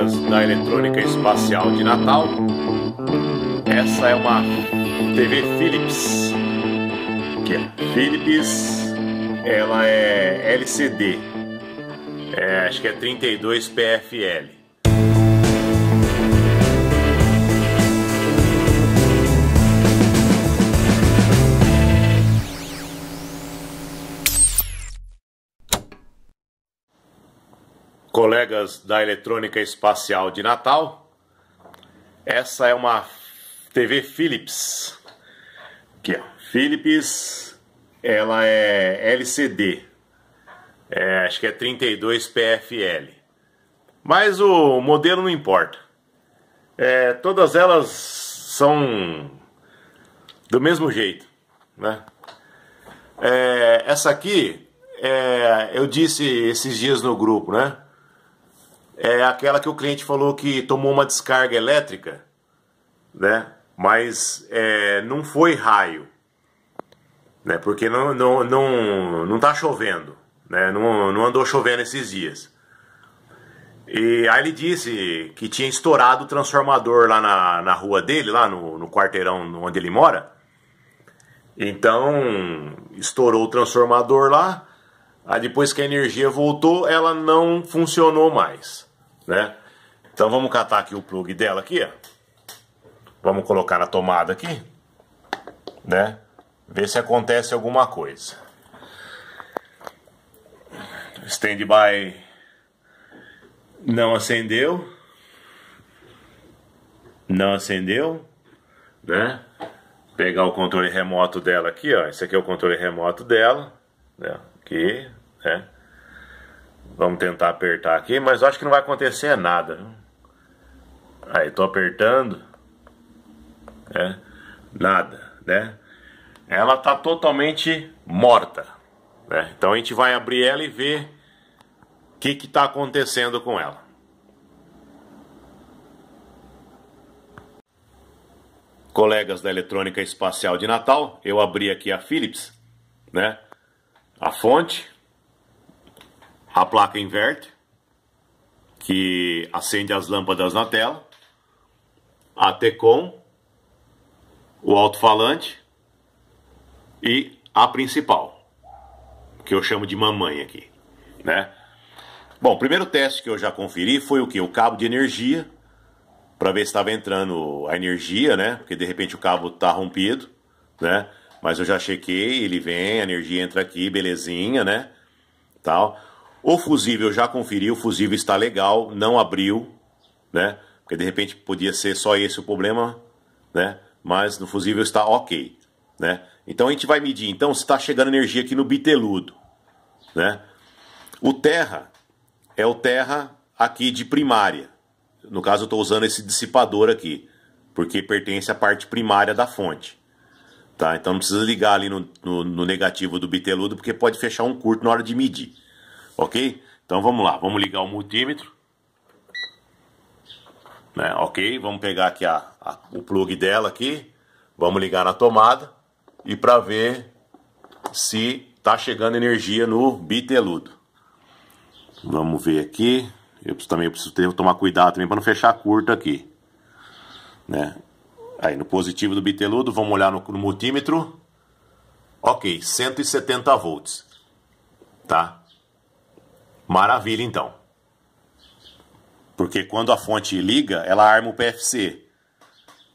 máquinas da Eletrônica Espacial de Natal. Essa é uma TV Philips, que é Philips, ela é LCD, acho que é 32 PFL. Colegas da Eletrônica Espacial de Natal, essa é uma TV Philips, que é Philips, ela é LCD, acho que é 32 PFL, mas o modelo não importa, todas elas são do mesmo jeito, né? Essa aqui, eu disse esses dias no grupo, né? É aquela que o cliente falou que tomou uma descarga elétrica, né? Mas não foi raio, né? Porque não tá chovendo, né? Não andou chovendo esses dias. E aí ele disse que tinha estourado o transformador lá na rua dele, lá no quarteirão onde ele mora. Então estourou o transformador lá. Aí depois que a energia voltou, ela não funcionou mais, né? Então vamos catar aqui o plug dela aqui, ó. Vamos colocar na tomada aqui, né? Ver se acontece alguma coisa. Standby não acendeu. Não acendeu, né? Pegar o controle remoto dela aqui, ó. Esse aqui é o controle remoto dela, né? Aqui, né? Vamos tentar apertar aqui, mas eu acho que não vai acontecer nada, viu? Aí, tô apertando, né? Nada, né? Ela tá totalmente morta, né? Então a gente vai abrir ela e ver o que tá acontecendo com ela. Colegas da Eletrônica Espacial de Natal, eu abri aqui a Philips, né? A fonte, a placa inverte, que acende as lâmpadas na tela, a TECOM, o alto-falante e a principal, que eu chamo de mamãe aqui, né? Bom, o primeiro teste que eu já conferi foi o que? O cabo de energia, para ver se estava entrando a energia, né? Porque de repente o cabo está rompido, né? Mas eu já chequei, ele vem, a energia entra aqui, belezinha, né? Tal. O fusível eu já conferi, o fusível está legal, não abriu, né? Porque de repente podia ser só esse o problema, né? Mas no fusível está ok, né? Então a gente vai medir, então, se está chegando energia aqui no biteludo, né? O terra é o terra aqui de primária. No caso eu estou usando esse dissipador aqui, porque pertence à parte primária da fonte. Tá, então não precisa ligar ali no negativo do biteludo, porque pode fechar um curto na hora de medir. Ok? Então vamos lá, vamos ligar o multímetro, né? Ok, vamos pegar aqui o plug dela aqui, vamos ligar na tomada e para ver se tá chegando energia no biteludo. Vamos ver aqui, eu preciso tomar cuidado também para não fechar curto aqui, né? Aí no positivo do biteludo, vamos olhar no multímetro. Ok, 170 volts. Tá? Maravilha, então. Porque quando a fonte liga, ela arma o PFC,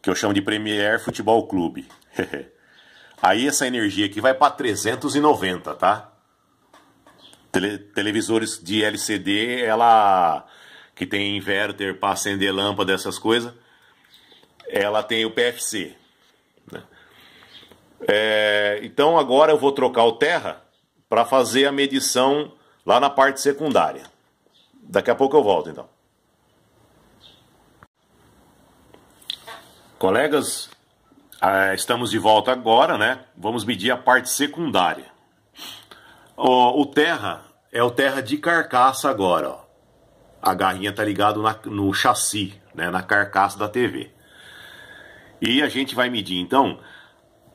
que eu chamo de Premier Futebol Clube. Aí essa energia aqui vai para 390, tá? Televisores de LCD, ela que tem inverter para acender lâmpada, essas coisas, ela tem o PFC, né? Então agora eu vou trocar o terra para fazer a medição lá na parte secundária. Daqui a pouco eu volto, então. Colegas, estamos de volta agora, né? Vamos medir a parte secundária. O terra é o terra de carcaça agora, ó. A garrinha tá ligada no chassi, né? Na carcaça da TV. E a gente vai medir, então,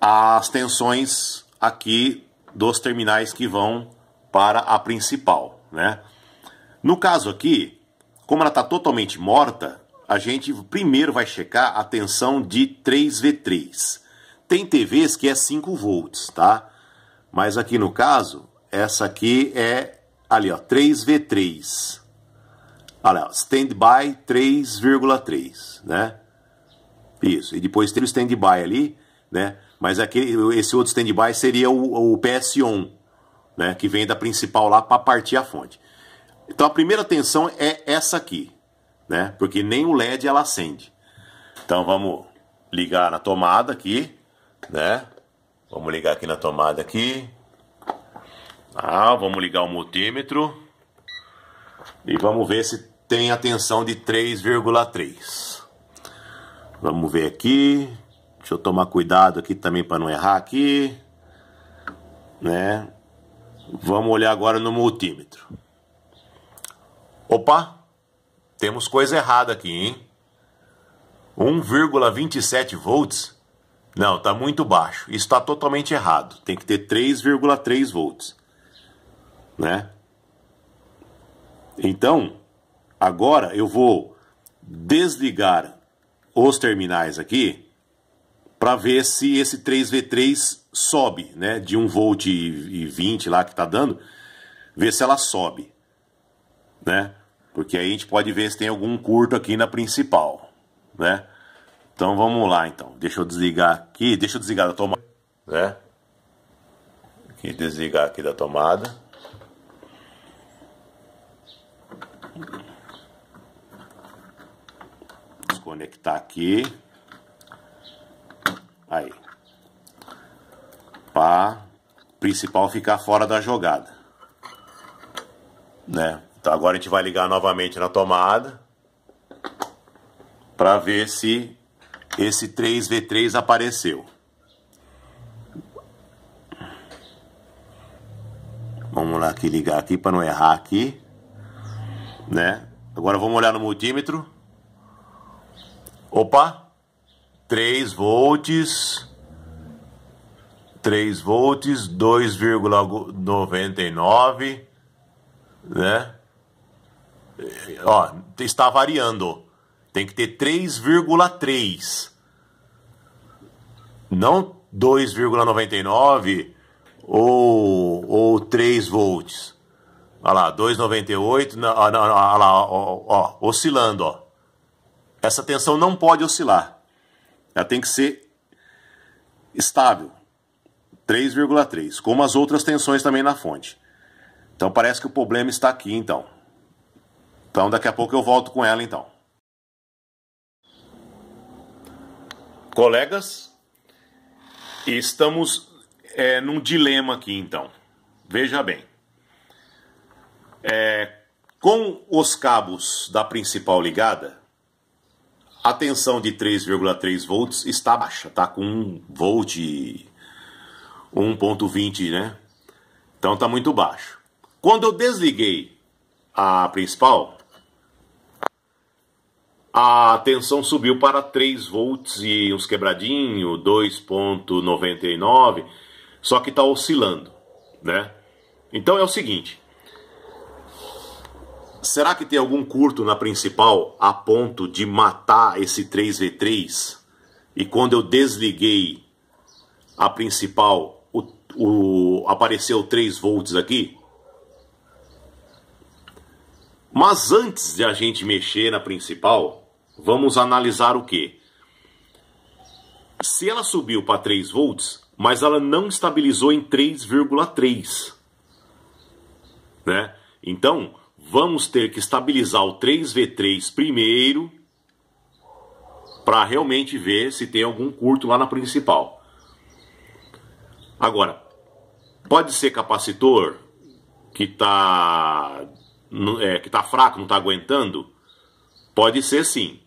as tensões aqui dos terminais que vão para a principal, né? No caso aqui, Como ela está totalmente morta, a gente primeiro vai checar a tensão de 3V3. Tem TVs que é 5 volts, tá? Mas aqui no caso, essa aqui é ali, ó, 3V3. Olha lá, standby 3,3, né? Isso, e depois tem o standby ali, né? Mas aqui, esse outro standby seria o PS-ON, né? Que vem da principal lá para partir a fonte. Então a primeira tensão é essa aqui, né? Porque nem o LED ela acende. Então vamos ligar na tomada aqui, né? Vamos ligar aqui na tomada aqui. Ah, vamos ligar o multímetro. E vamos ver se tem a tensão de 3,3. Vamos ver aqui. Deixa eu tomar cuidado aqui também para não errar aqui, né? Vamos olhar agora no multímetro. Opa! Temos coisa errada aqui, hein? 1,27 volts? Não, tá muito baixo. Isso tá totalmente errado. Tem que ter 3,3 volts, né? Então, agora eu vou desligar os terminais aqui para ver se esse 3V3 sobe, né? De 1 volt e 20 lá que tá dando, ver se ela sobe, né? Porque aí a gente pode ver se tem algum curto aqui na principal, né? Então vamos lá, então. Deixa eu desligar aqui, deixa eu desligar da tomada, né? Aqui, desligar aqui da tomada. Desconectar aqui. Aí. Para principal ficar fora da jogada, né? Então agora a gente vai ligar novamente na tomada para ver se esse 3V3 apareceu. Vamos lá aqui, ligar aqui para não errar aqui, né? Agora vamos olhar no multímetro. Opa! 3 volts. 3 volts, 2,99, né? Ó, está variando. Tem que ter 3,3. Não 2,99 ou 3 volts. Olha lá, 2,98. Olha lá, ó, oscilando, ó. Essa tensão não pode oscilar. Ela tem que ser estável. 3,3. Como as outras tensões também na fonte. Então parece que o problema está aqui, então. Então daqui a pouco eu volto com ela, então. Colegas, estamos num dilema aqui, então. Veja bem. Com os cabos da principal ligada, a tensão de 3,3 volts está baixa. Está com 1 volt e 1,20, né? Então está muito baixo. Quando eu desliguei a principal, a tensão subiu para 3 volts e uns quebradinhos, 2,99, só que está oscilando, né? Então é o seguinte, será que tem algum curto na principal a ponto de matar esse 3V3? E quando eu desliguei a principal, apareceu 3 volts aqui? Mas antes de a gente mexer na principal, vamos analisar o quê? Se ela subiu para 3 volts, mas ela não estabilizou em 3,3, né? Então, vamos ter que estabilizar o 3V3 primeiro para realmente ver se tem algum curto lá na principal. Agora, pode ser capacitor que está... que está fraco, não está aguentando? Pode ser, sim,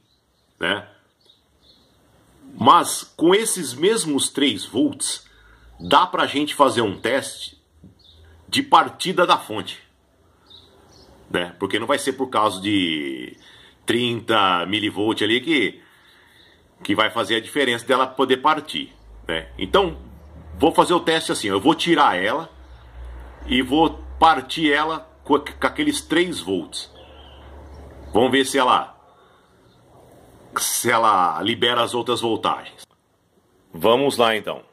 né? Mas com esses mesmos 3 volts dá para a gente fazer um teste de partida da fonte, né? Porque não vai ser por causa de 30 mV ali que vai fazer a diferença dela poder partir, né? Então vou fazer o teste assim, eu vou tirar ela e vou partir ela com aqueles 3 volts. Vamos ver se ela libera as outras voltagens. Vamos lá então.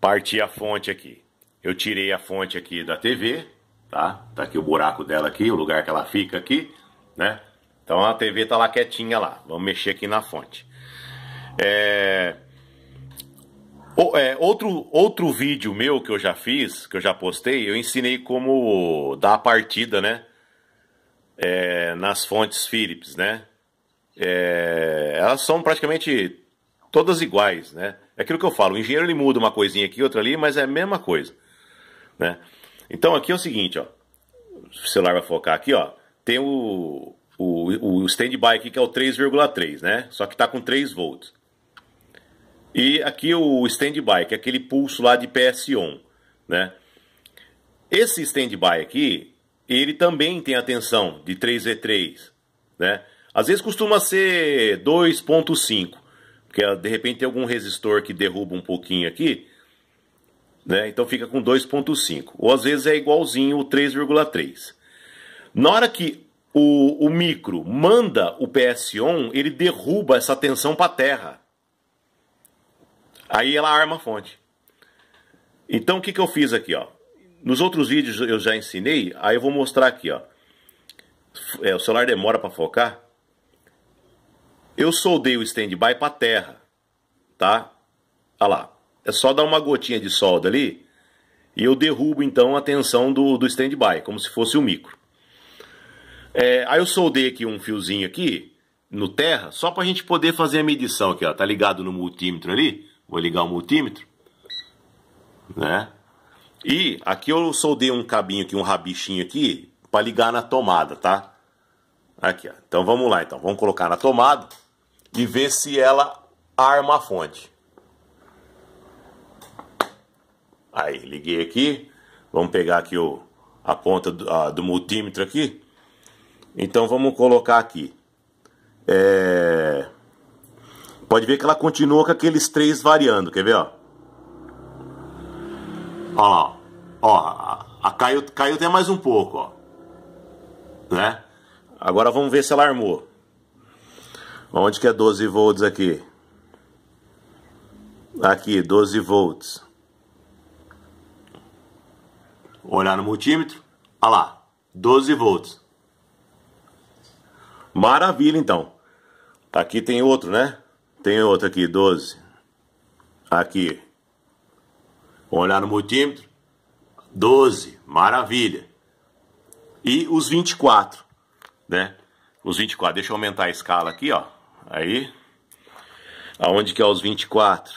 Parti a fonte aqui. Eu tirei a fonte aqui da TV, tá? Tá aqui o buraco dela aqui, o lugar que ela fica aqui, né? Então a TV tá lá quietinha lá. Vamos mexer aqui na fonte. Outro vídeo meu que eu já fiz, que eu já postei, eu ensinei como dar a partida, né? Nas fontes Philips, né? Elas são praticamente todas iguais, né? É aquilo que eu falo, o engenheiro ele muda uma coisinha aqui, outra ali, mas é a mesma coisa, né? Então aqui é o seguinte, ó. O celular vai focar aqui, ó. Tem o stand-by aqui que é o 3,3, né? Só que tá com 3 volts. E aqui o stand-by, que é aquele pulso lá de PS-ON, né? Esse stand-by aqui, ele também tem a tensão de 3,3, né? Às vezes costuma ser 2,5, porque de repente tem algum resistor que derruba um pouquinho aqui, né? Então fica com 2,5. Ou às vezes é igualzinho o 3,3. Na hora que o micro manda o PS-ON, ele derruba essa tensão para a terra. Aí ela arma a fonte. Então o que eu fiz aqui, ó? Nos outros vídeos eu já ensinei, aí eu vou mostrar aqui, ó. O celular demora para focar. Eu soldei o stand-by para terra, tá? Olha lá. É só dar uma gotinha de solda ali e eu derrubo então a tensão do stand-by, como se fosse um micro. Aí eu soldei aqui um fiozinho aqui no terra, só para a gente poder fazer a medição aqui, ó. Tá ligado no multímetro ali? Vou ligar o multímetro, né? E aqui eu soldei um cabinho aqui, um rabichinho aqui, para ligar na tomada, tá? Aqui, ó. Então vamos lá, então. Vamos colocar na tomada e ver se ela arma a fonte. Aí, liguei aqui. Vamos pegar aqui a ponta do multímetro aqui. Então vamos colocar aqui. Pode ver que ela continua com aqueles 3 variando, quer ver, ó? Olha lá, ó, caiu até mais um pouco, ó. Né? Agora vamos ver se ela armou. Onde que é 12 volts aqui? Aqui, 12 volts. Olhar no multímetro, olha lá, 12 volts. Maravilha, então. Aqui tem outro, né? Tem outro aqui, 12. Aqui. Vamos olhar no multímetro. 12. Maravilha. E os 24, né? Os 24. Deixa eu aumentar a escala aqui, ó. Aí. Aonde que é os 24?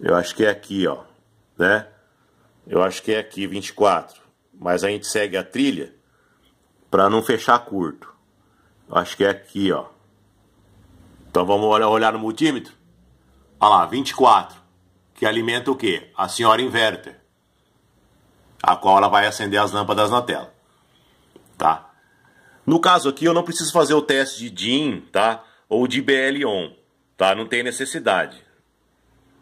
Eu acho que é aqui, ó. Né? Eu acho que é aqui, 24. Mas a gente segue a trilha para não fechar curto. Eu acho que é aqui, ó. Então vamos olhar no multímetro. Olha lá, 24. Que alimenta o quê? A senhora inverter. A qual ela vai acender as lâmpadas na tela. Tá? No caso aqui eu não preciso fazer o teste de DIN, tá? Ou de BL-ON, tá? Não tem necessidade.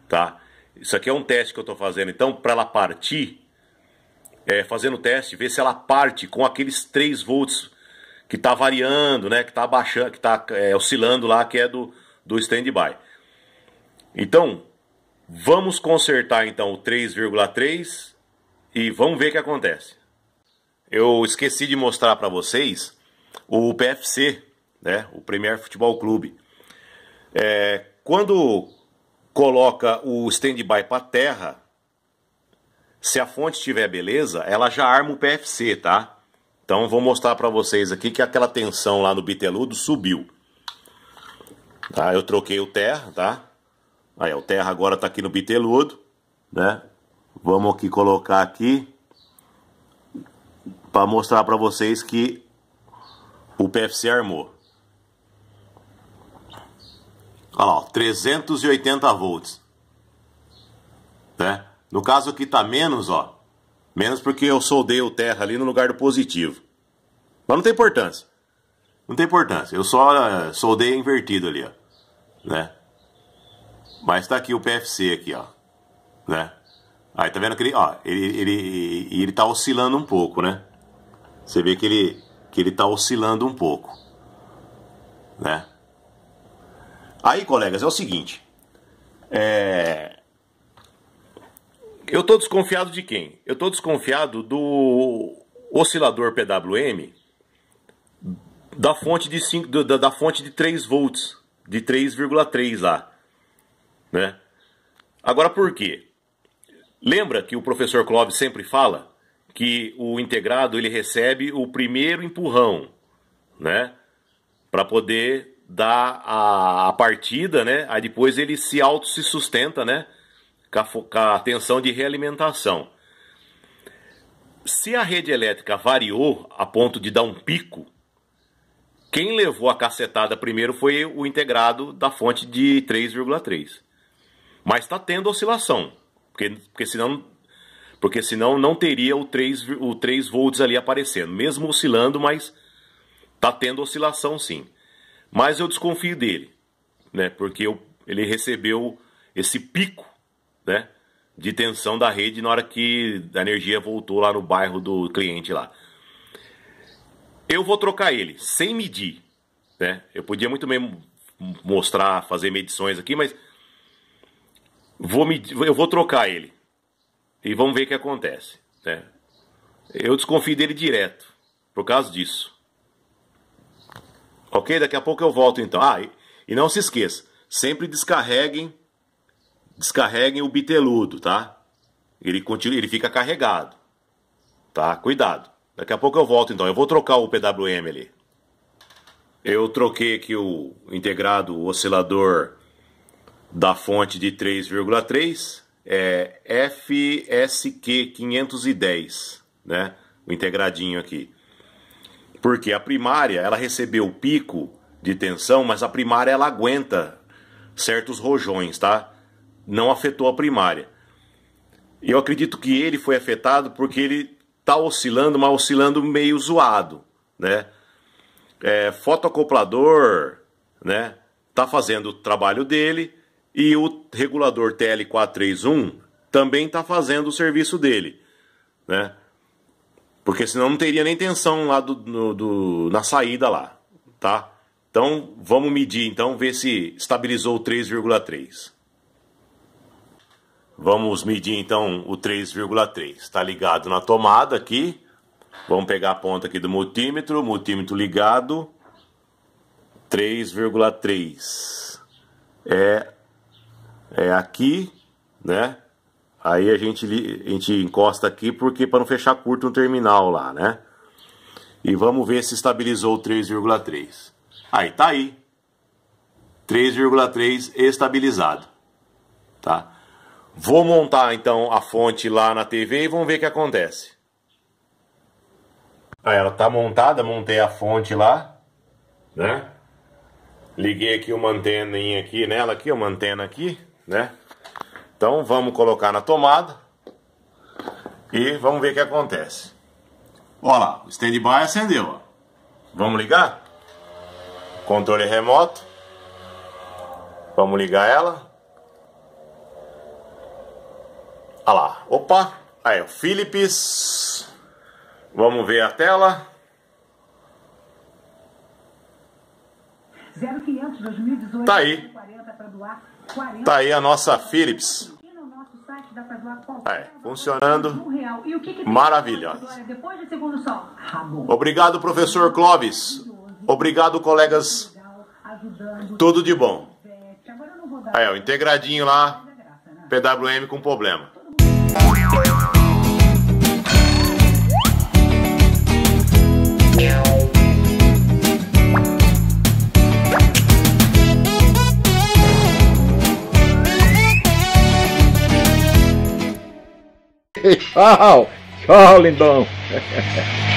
Tá? Isso aqui é um teste que eu estou fazendo. Então para ela partir, fazendo o teste, ver se ela parte com aqueles 3 volts... que está variando, né? Que está baixando, que está oscilando lá, que é do stand-by. Então, vamos consertar então o 3,3 e vamos ver o que acontece. Eu esqueci de mostrar para vocês o PFC, né? O Premier Futebol Clube. Quando coloca o stand-by para terra, se a fonte estiver beleza, ela já arma o PFC, tá? Então vou mostrar para vocês aqui que aquela tensão lá no biteludo subiu. Tá? Eu troquei o terra, tá? Aí o terra agora tá aqui no biteludo, né? Vamos aqui colocar aqui para mostrar para vocês que o PFC armou. Olha lá, ó, 380 volts. Né? No caso aqui tá menos, ó. Menos porque eu soldei o terra ali no lugar do positivo. Mas não tem importância. Não tem importância. Eu só soldei invertido ali, ó. Né? Mas tá aqui o PFC aqui, ó. Né? Aí tá vendo que ele, ó, ele tá oscilando um pouco, né? Você vê que ele que ele está oscilando um pouco, né? Aí, colegas, é o seguinte, eu estou desconfiado de quem? Eu estou desconfiado do oscilador PWM da fonte de 3 volts, de 3,3 lá, né? Agora, por quê? Lembra que o professor Clóvis sempre fala que o integrado ele recebe o primeiro empurrão, né, para poder dar a partida, né? Aí depois ele se sustenta, né, com a tensão de realimentação. Se a rede elétrica variou a ponto de dar um pico, quem levou a cacetada primeiro foi o integrado da fonte de 3,3. Mas está tendo oscilação, porque senão não teria o 3 volts ali aparecendo. Mesmo oscilando, mas está tendo oscilação sim. Mas eu desconfio dele, né? Porque ele recebeu esse pico, né, de tensão da rede na hora que a energia voltou lá no bairro do cliente lá. Eu vou trocar ele, sem medir, né? Eu podia muito mesmo mostrar, fazer medições aqui, mas eu vou trocar ele e vamos ver o que acontece, né? Eu desconfio dele direto por causa disso. Ok? Daqui a pouco eu volto então. E não se esqueça, sempre descarreguem o biteludo, tá? Ele fica carregado, tá? Cuidado. Daqui a pouco eu volto então. Eu vou trocar o PWM ali. Eu troquei aqui o integrado, o oscilador da fonte de 3,3, é FSQ510, né? O integradinho aqui. Porque a primária, ela recebeu o pico de tensão, mas a primária ela aguenta certos rojões, tá? Não afetou a primária. Eu acredito que ele foi afetado porque ele tá oscilando, mas oscilando meio zoado, né? Fotoacoplador, né, tá fazendo o trabalho dele. E o regulador TL431 também está fazendo o serviço dele, né? Porque senão não teria nem tensão lá na saída lá, tá? Então vamos medir, então, ver se estabilizou o 3,3. Vamos medir então o 3,3. Está ligado na tomada aqui. Vamos pegar a ponta aqui do multímetro, ligado. 3,3. É aqui, né? Aí a gente encosta aqui porque para não fechar curto no terminal lá, né? E vamos ver se estabilizou o 3,3. Aí tá aí. 3,3 estabilizado, tá? Vou montar então a fonte lá na TV e vamos ver o que acontece. Aí ela tá montada, montei a fonte lá, né? Liguei aqui uma anteninha aqui nela aqui, uma antena aqui, né? Então vamos colocar na tomada e vamos ver o que acontece. Olha lá, o stand-by acendeu, ó. Vamos ligar? Controle remoto. Vamos ligar ela. Olha lá, opa. Aí, o Philips. Vamos ver a tela. 0500-2018. Tá aí. Tá aí a nossa Philips. Funcionando. Maravilhosa. Obrigado, professor Clóvis. Obrigado, colegas. Tudo de bom. Aí, o integradinho lá. PWM com problema. Tchau, tchau, lindão.